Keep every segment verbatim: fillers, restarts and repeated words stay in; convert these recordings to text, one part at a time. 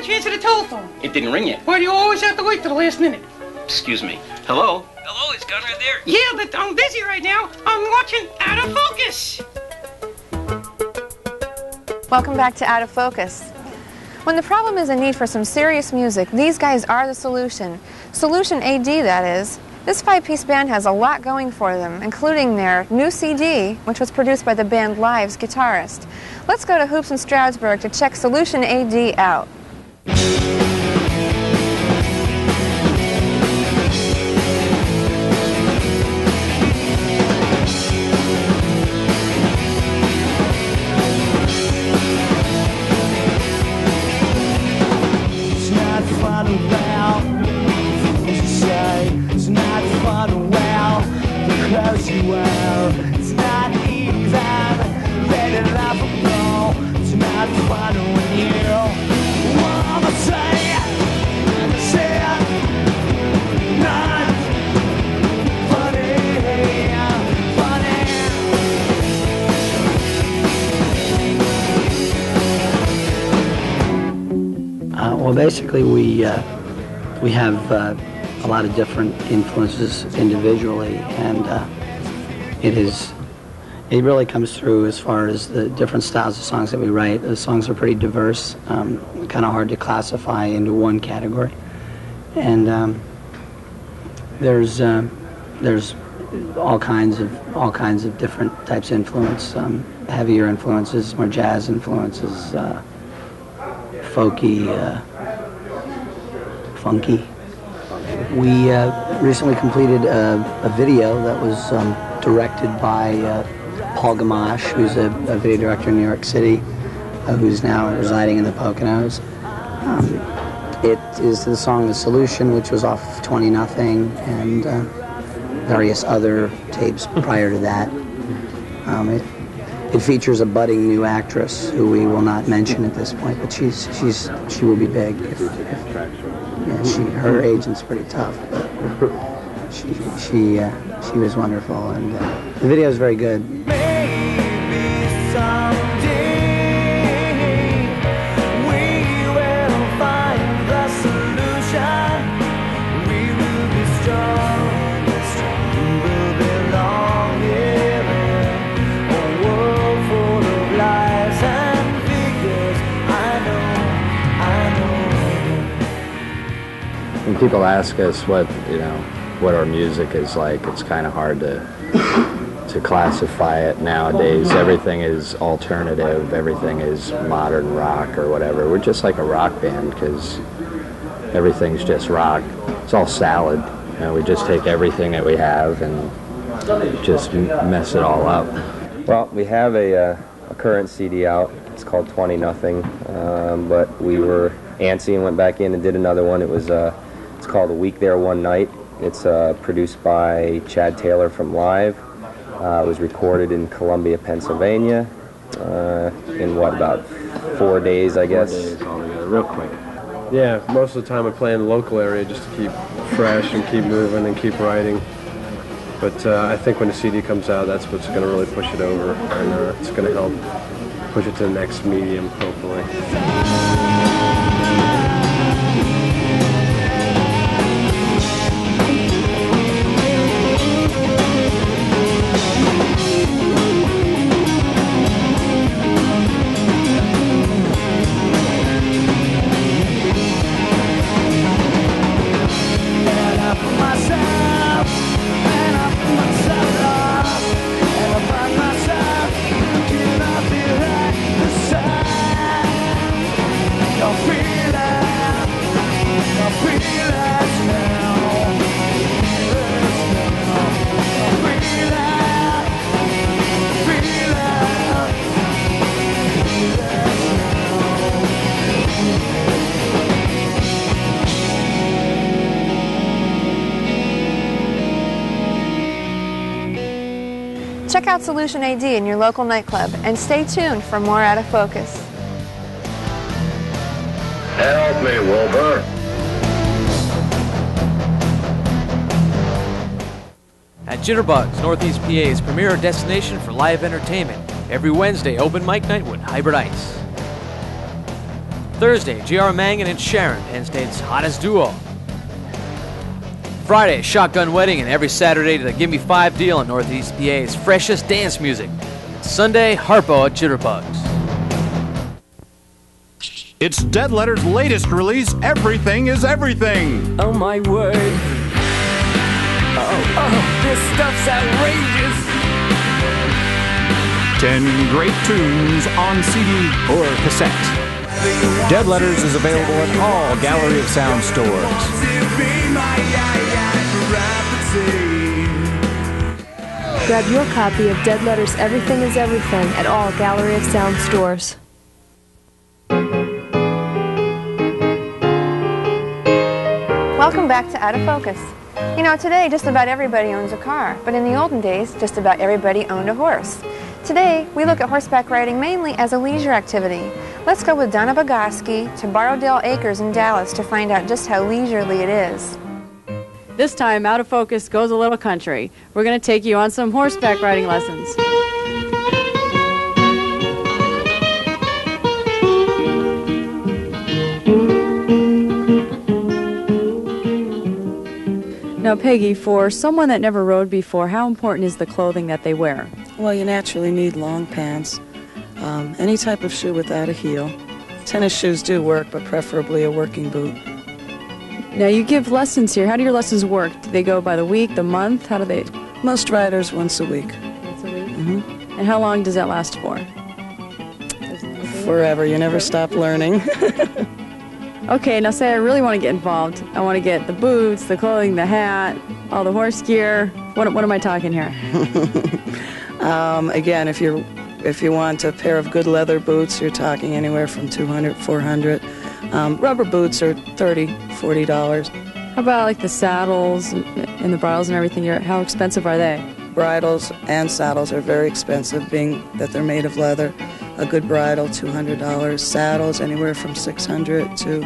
got you answer the telephone? It didn't ring yet. Why do you always have to wait till the last minute? Excuse me. Hello? Hello, it's Gunner there. Yeah, but I'm busy right now. I'm watching Out of Focus. Welcome back to Out of Focus. When the problem is a need for some serious music, these guys are the solution. Solution A D, that is. This five-piece band has a lot going for them, including their new C D, which was produced by the band Live's guitarist. Let's go to Hoops in Stroudsburg to check Solution A D out. Basically, we uh, we have uh, a lot of different influences individually, and uh, it is it really comes through as far as the different styles of songs that we write. The songs are pretty diverse, um, kind of hard to classify into one category, and um, there's uh, there's all kinds of all kinds of different types of influence, um, heavier influences, more jazz influences, uh, folky. Uh, funky. We uh, recently completed a, a video that was um, directed by uh, Paul Gamash, who's a, a video director in New York City, uh, who's now residing in the Poconos. Um, it is the song The Solution, which was off of twenty nothing and uh, various other tapes prior to that. Um, it, it features a budding new actress who we will not mention at this point, but she's, she's, she will be big if, if Yeah, she, her agent's pretty tough, but she, she, uh, she was wonderful, and uh, the video is very good. Maybe someday. When people ask us what, you know, what our music is like, it's kind of hard to to classify it nowadays. Everything is alternative, everything is modern rock or whatever. We're just like a rock band because everything's just rock. It's all salad. You know, we just take everything that we have and just mess it all up. Well, we have a, uh, a current C D out. It's called twenty nothing, um, but we were antsy and went back in and did another one. It was uh, It's called A Week There, One Night. It's uh, produced by Chad Taylor from Live. Uh, it was recorded in Columbia, Pennsylvania uh, in, what, about four days, I guess? Four days altogether, real quick. Yeah, most of the time I play in the local area just to keep fresh and keep moving and keep writing. But uh, I think when the C D comes out, that's what's going to really push it over, and uh, it's going to help push it to the next medium, hopefully. Check out Solution A D in your local nightclub and stay tuned for more Out of Focus. Help me, Wilbur. At Jitterbug's, Northeast P A's premier destination for live entertainment. Every Wednesday, open mic night with Hybrid Ice. Thursday, G R Mangan and Sharon, Penn State's hottest duo. Friday, Shotgun Wedding, and every Saturday to the Gimme Five deal on Northeast P A's freshest dance music. Sunday, Harpo at Jitterbug's. It's Dead Letters' latest release, Everything Is Everything. Oh my word. Oh, oh, this stuff's outrageous. Ten great tunes on C D or cassette. Dead Letters is available at all Gallery of Sound stores. Grab your copy of Dead Letters Everything Is Everything at all Gallery of Sound stores. Welcome back to Out of Focus. You know, today just about everybody owns a car, but in the olden days, just about everybody owned a horse. Today, we look at horseback riding mainly as a leisure activity. Let's go with Donna Bogoski to Borrowdale Acres in Dallas to find out just how leisurely it is. This time, Out of Focus goes a little country. We're going to take you on some horseback riding lessons. Now, Peggy, for someone that never rode before, how important is the clothing that they wear? Well, you naturally need long pants, um, any type of shoe without a heel. Tennis shoes do work, but preferably a working boot. Now, you give lessons here. How do your lessons work? Do they go by the week, the month? How do they? Most riders once a week. Once a week? Mm-hmm. And how long does that last for? Forever. You never stop learning. Okay, now say I really want to get involved. I want to get the boots, the clothing, the hat, all the horse gear. What, what am I talking here? um, again, if you're, if you want a pair of good leather boots, you're talking anywhere from two hundred dollars, four hundred dollars. Um, rubber boots are thirty dollars, forty dollars. How about like the saddles and the bridles and everything? How expensive are they? Bridles and saddles are very expensive, being that they're made of leather. A good bridle, two hundred dollars. Saddles, anywhere from six hundred dollars to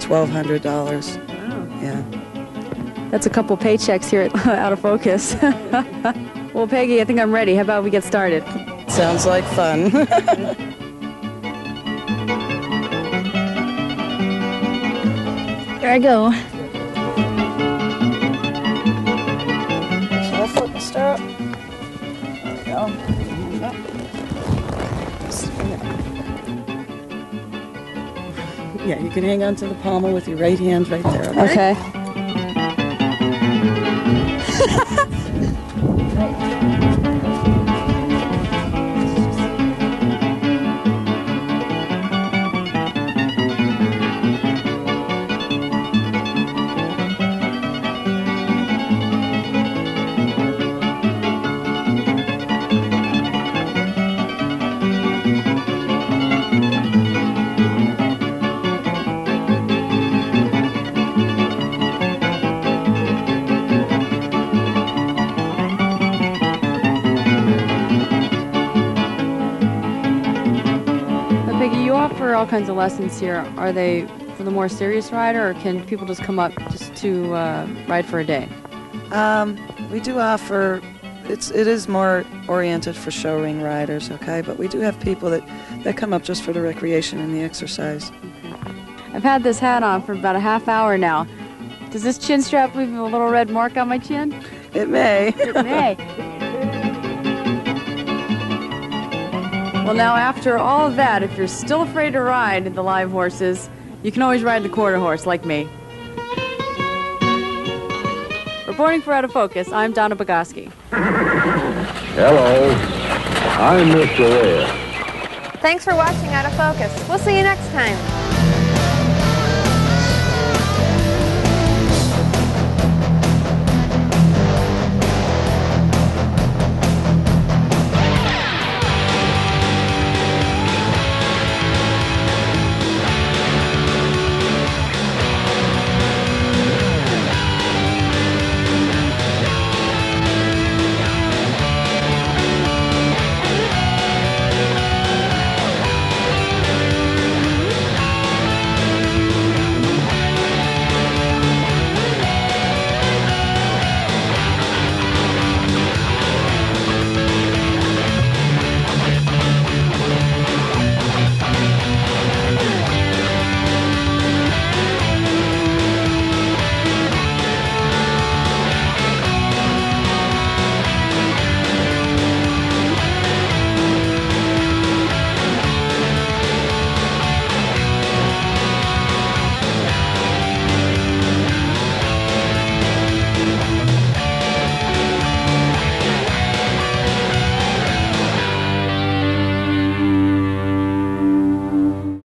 twelve hundred dollars. Wow. Yeah. That's a couple paychecks here at Out of Focus. Well, Peggy, I think I'm ready. How about we get started? Sounds like fun. Here I go. So I'll flip the stirrup. There we go. Yeah, you can hang on to the pommel with your right hand right there. Okay. All kinds of lessons here. Are they for the more serious rider, or can people just come up just to uh, ride for a day? Um, we do offer, it's, it is more oriented for show ring riders, okay, but we do have people that, that come up just for the recreation and the exercise. Mm-hmm. I've had this hat on for about a half hour now. Does this chin strap leave a little red mark on my chin? It may. It may. Well, now, after all of that, if you're still afraid to ride the live horses, you can always ride the quarter horse, like me. Reporting for Out of Focus, I'm Donna Bogoski. Hello, I'm Mister Ray. Thanks for watching Out of Focus. We'll see you next time.